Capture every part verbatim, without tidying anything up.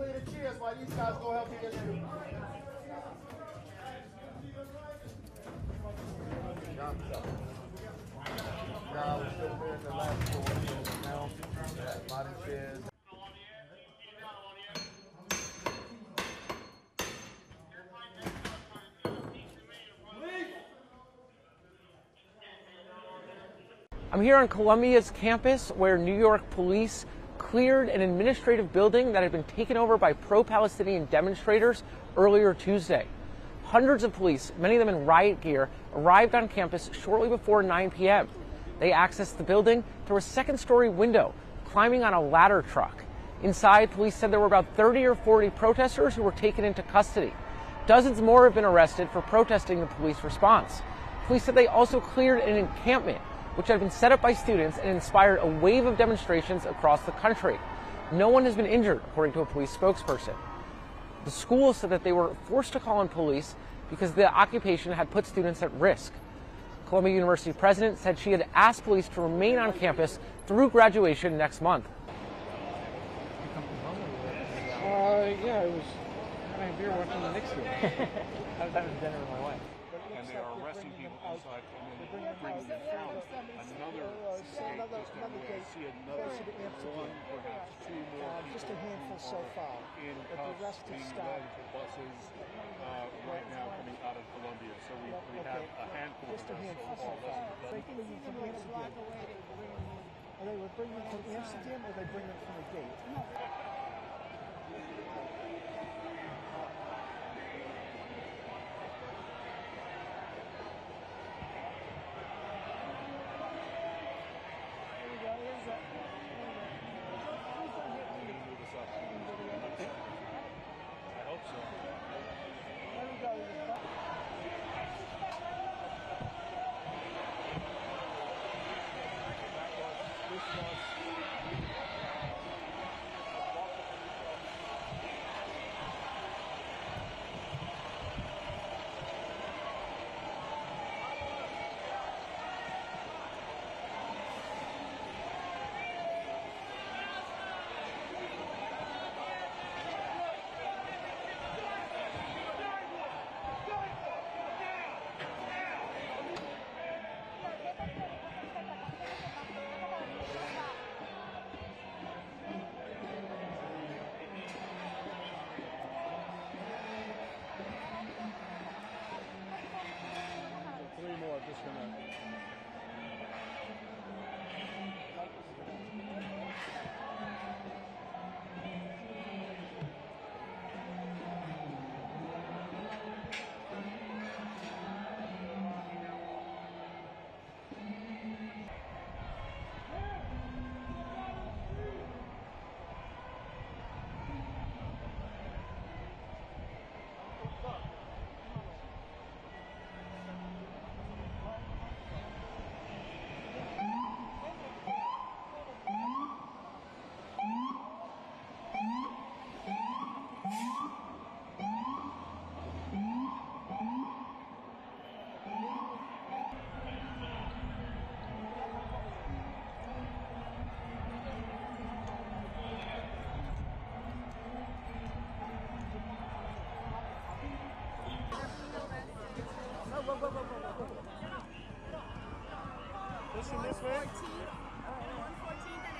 clear the chairs while these guys go help me get you. Now we're still clearing the last floor. Now we have body chairs. I'm here on Columbia's campus where New York police cleared an administrative building that had been taken over by pro-Palestinian demonstrators earlier Tuesday. Hundreds of police, many of them in riot gear, arrived on campus shortly before nine p m They accessed the building through a second-story window, climbing on a ladder truck. Inside, police said there were about thirty or forty protesters who were taken into custody. Dozens more have been arrested for protesting the police response. Police said they also cleared an encampment, which had been set up by students and inspired a wave of demonstrations across the country. No one has been injured, according to a police spokesperson. The school said that they were forced to call in police because the occupation had put students at risk. Columbia University president said she had asked police to remain on campus through graduation next month. Uh, yeah, I was having a beer watching the Knicks game. I was having dinner with my wife. And they are arresting people inside and then bringing them down. Another state is going to see another one, perhaps two more people. Just a handful so far. In cuffs, being led to buses uh, right now coming out of Columbia. So we, we have a handful of them so far. They bring them from Amsterdam. Are they bringing them from Amsterdam or they bring them from the gate? fourteenth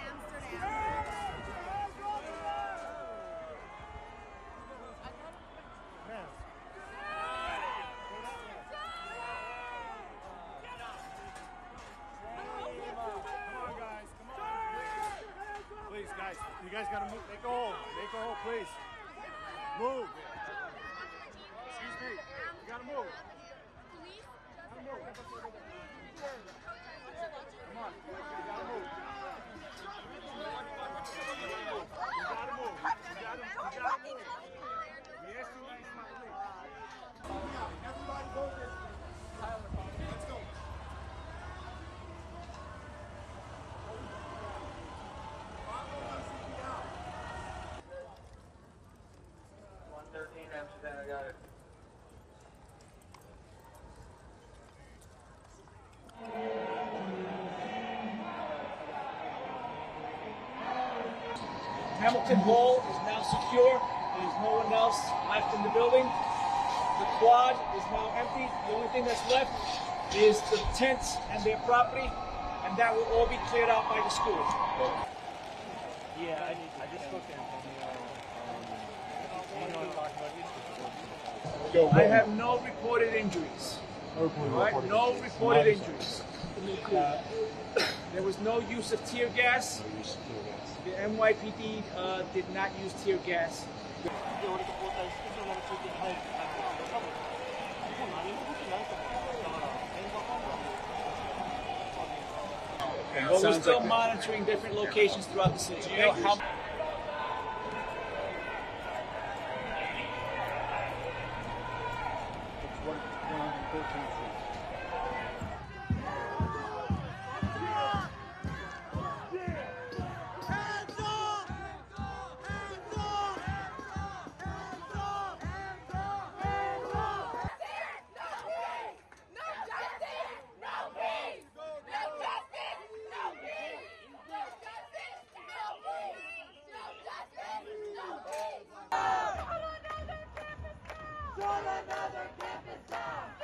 and Amsterdam. Come on, guys. Come on. Please, guys. You guys got to move. Make a hole. Make a hole, please. Move. Excuse me. You got to move. thirteen Amsterdam, I got it. Hamilton Hall is now secure. There is no one else left in the building. The quad is now empty. The only thing that's left is the tents and their property, and that will all be cleared out by the school. Yeah, I, I just spoke to Anthony. I have no reported injuries. Right? No reported injuries. Uh, there was no use of tear gas. The N Y P D uh, did not use tear gas. Okay, but we're still like monitoring different locations throughout the city. Do you know how another campus bomb!